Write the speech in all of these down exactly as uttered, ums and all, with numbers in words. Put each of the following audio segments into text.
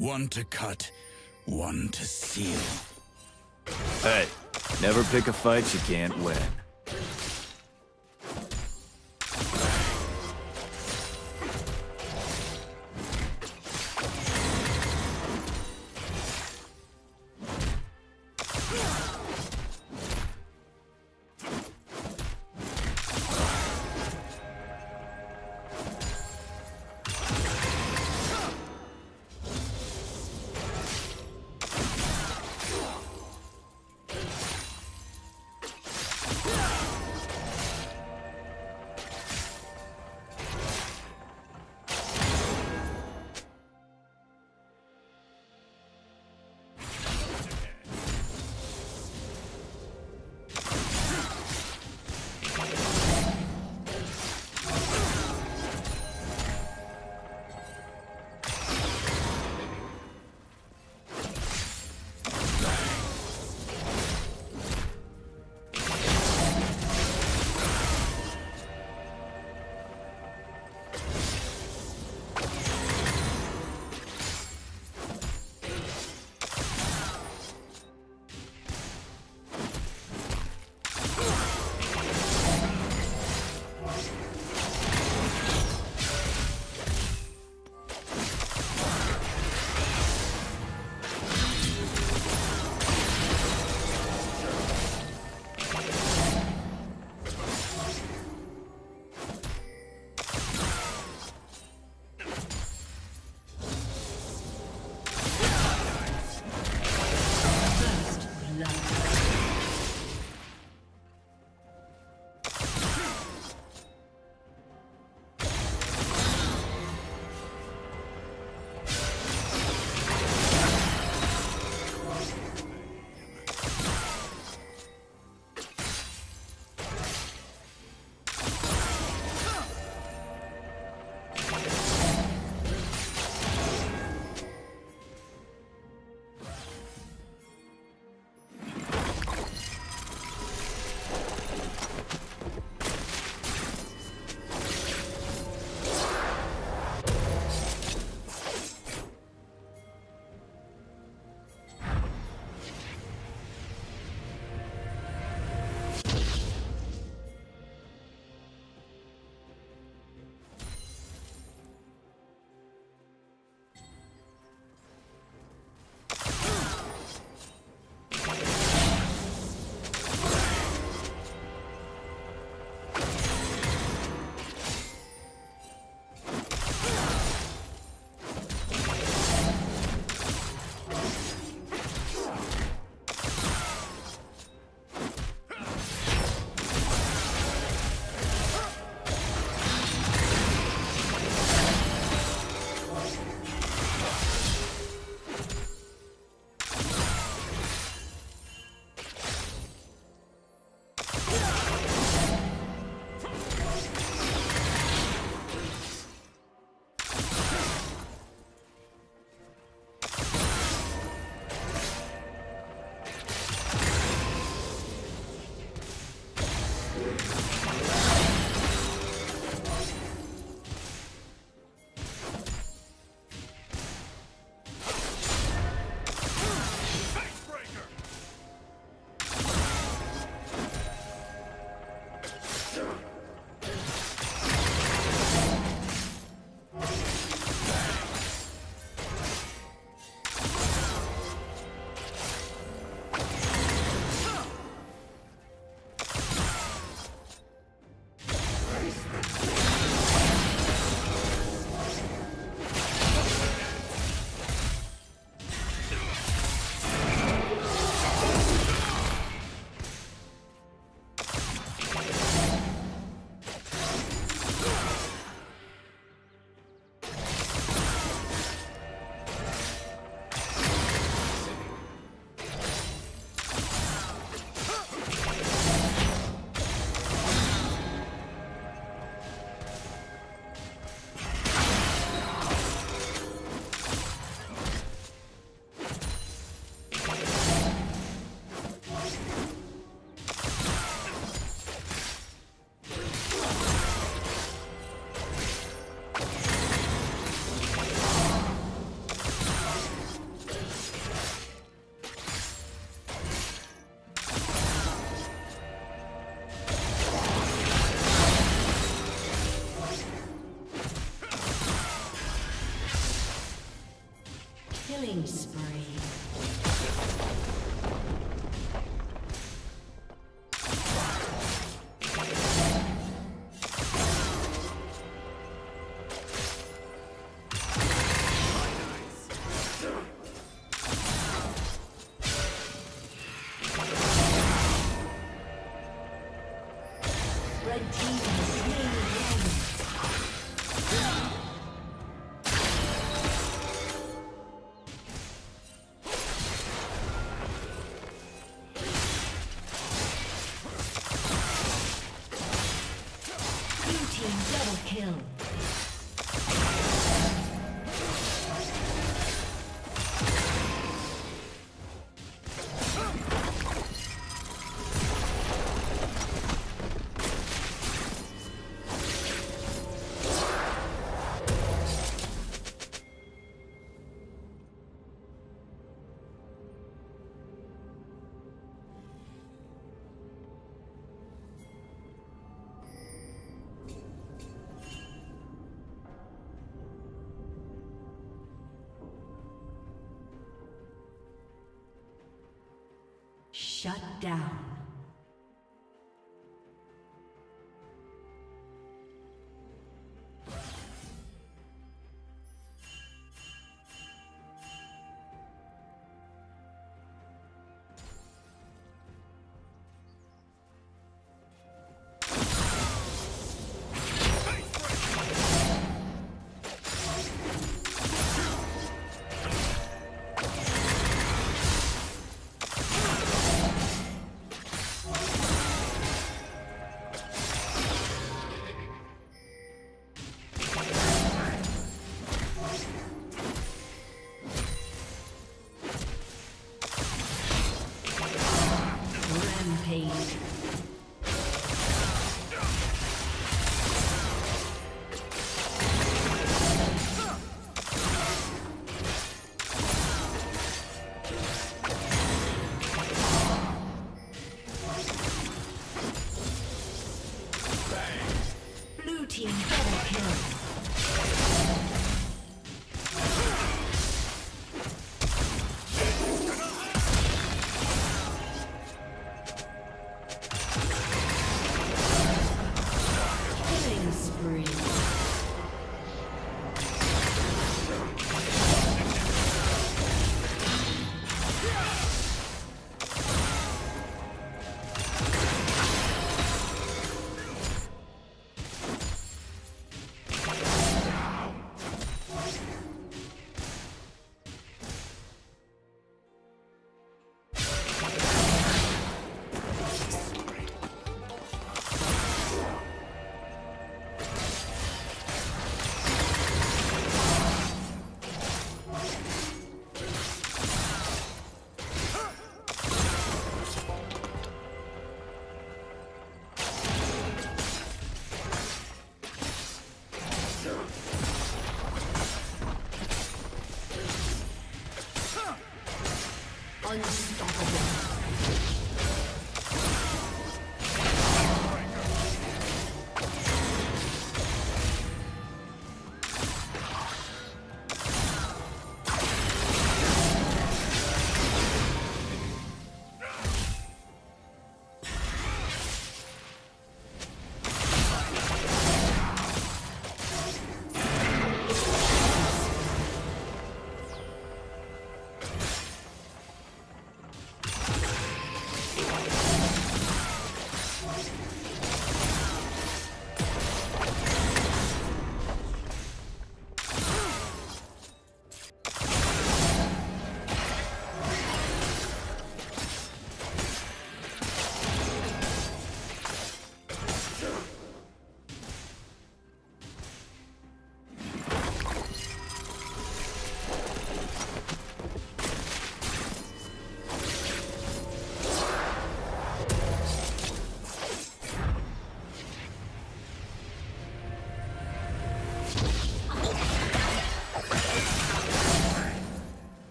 One to cut, one to seal. Hey, never pick a fight you can't win. Yeah! Killing spree. Red team has slain the dragon. Shut down.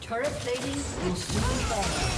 Turret plating will soon fall.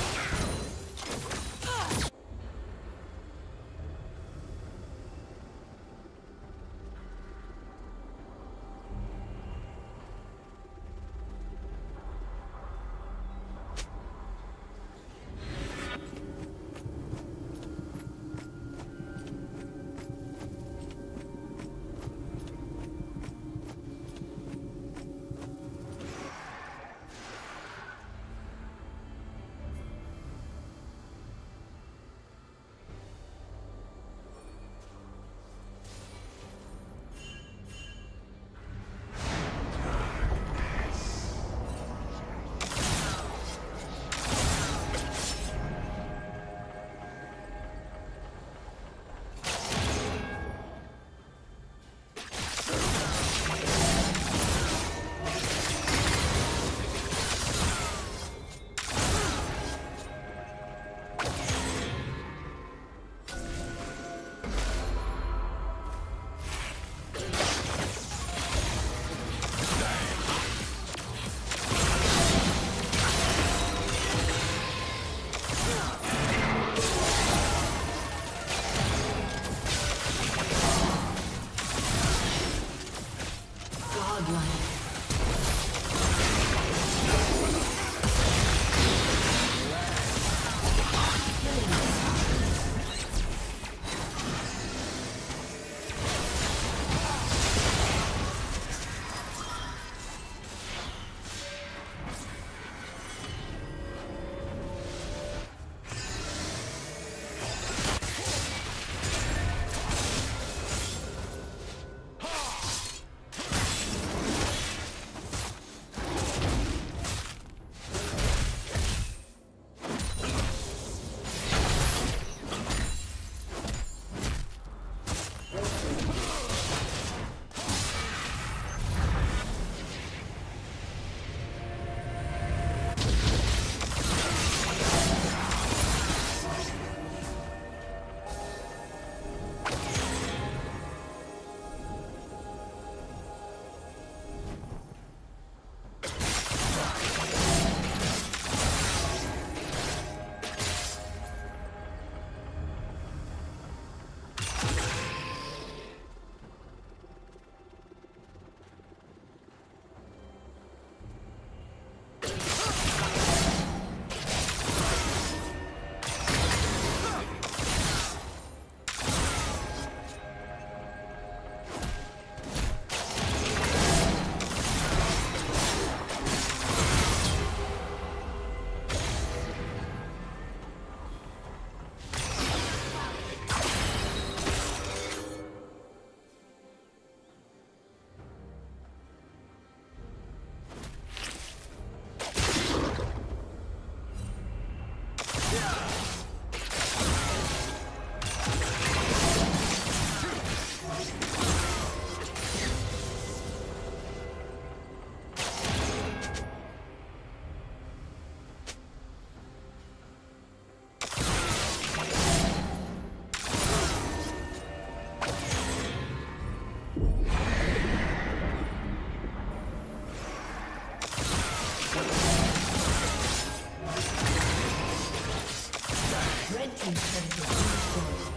Red team's turret has been destroyed.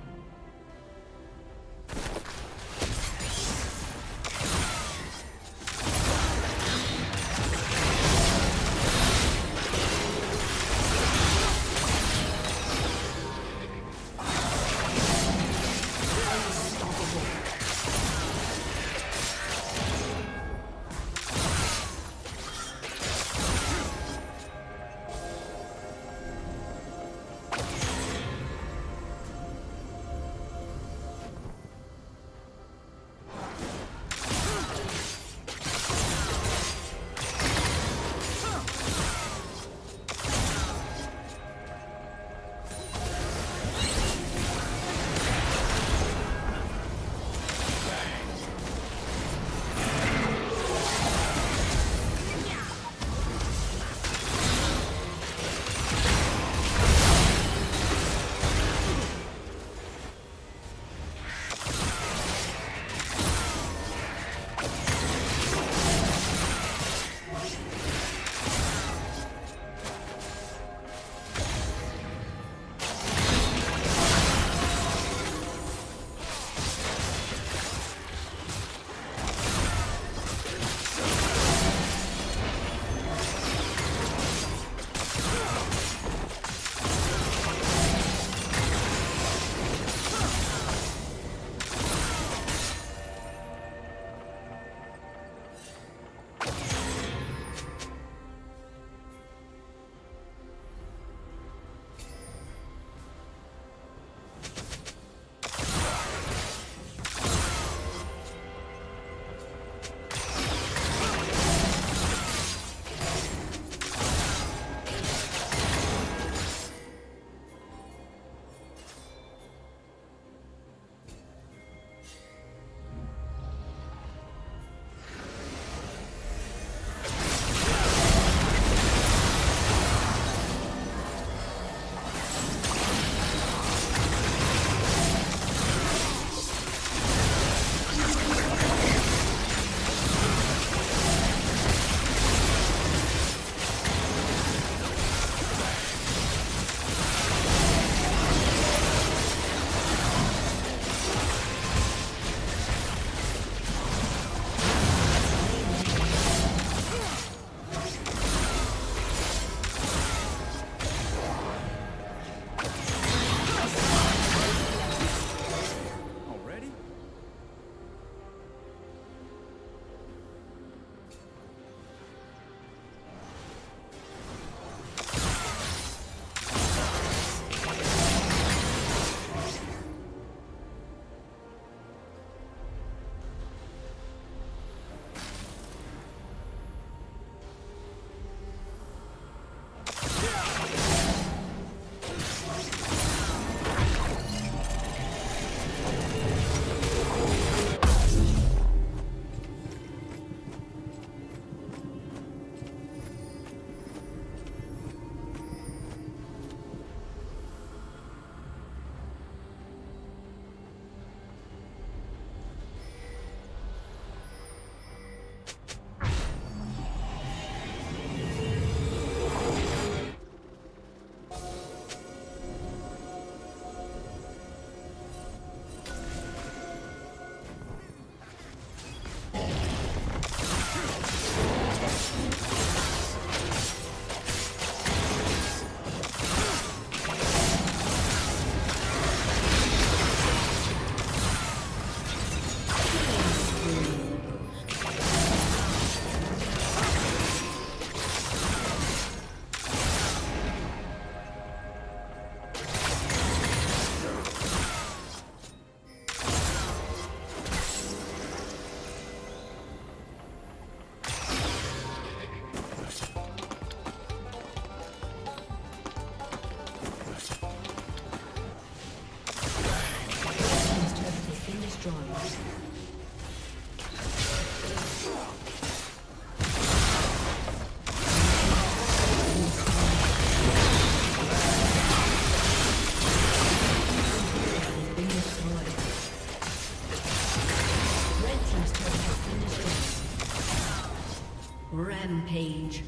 Rampage.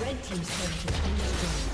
Red team's turret has been destroyed.